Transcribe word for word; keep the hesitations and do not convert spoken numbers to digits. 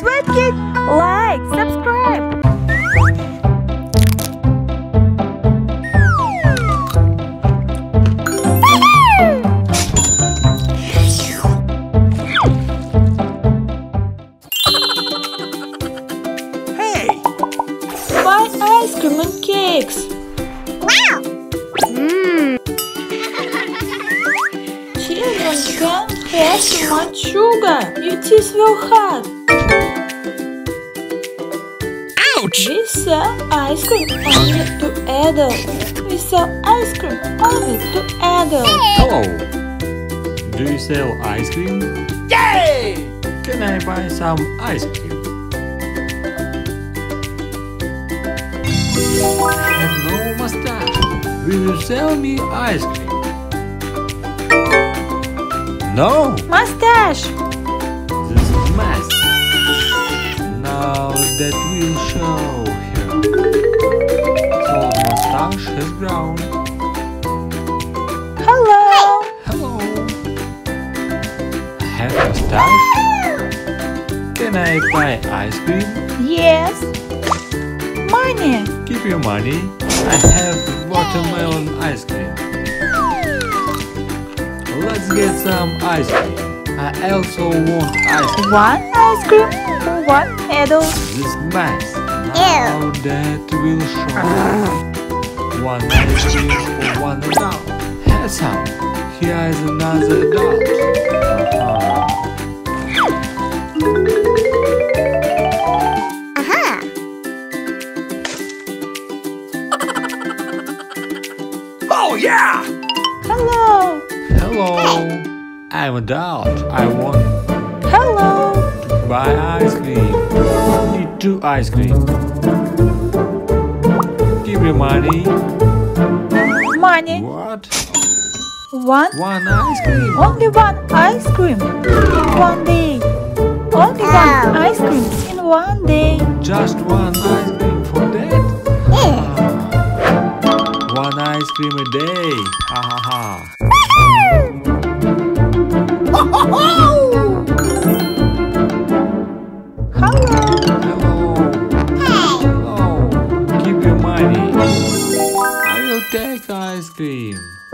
Sweat Kick, like, subscribe. Hey! Buy ice cream and cakes. Wow! Mmm. Children can't have too much sugar. It is so hard. We sell ice cream only to adults. We sell ice cream only to adults. Oh! Do you sell ice cream? Yay! Can I buy some ice cream? I have no mustache. Will you sell me ice cream? No! Mustache! This is mess. Now that will show here. So mustache has grown. Hello! Hello! I have mustache. Can I buy ice cream? Yes! Money! Keep your money. I have watermelon ice cream. Let's get some ice cream. I also want ice cream. One ice cream? What adult? This mess. Now that will show. One ice cream for one adult. Here's some. Here is another adult. Uh-huh. Uh-huh. Oh yeah! Hello. Hello. I'm adult. I want. Hello. Buy ice cream. Need two ice cream. Give me money. Money. What? One. One ice cream. Only one ice cream in one day. Only oh. one ice cream in one day. Just one ice cream for that? Yeah. Ah. One ice cream a day. Ha ha ha. Ho ho ho! Ice cream.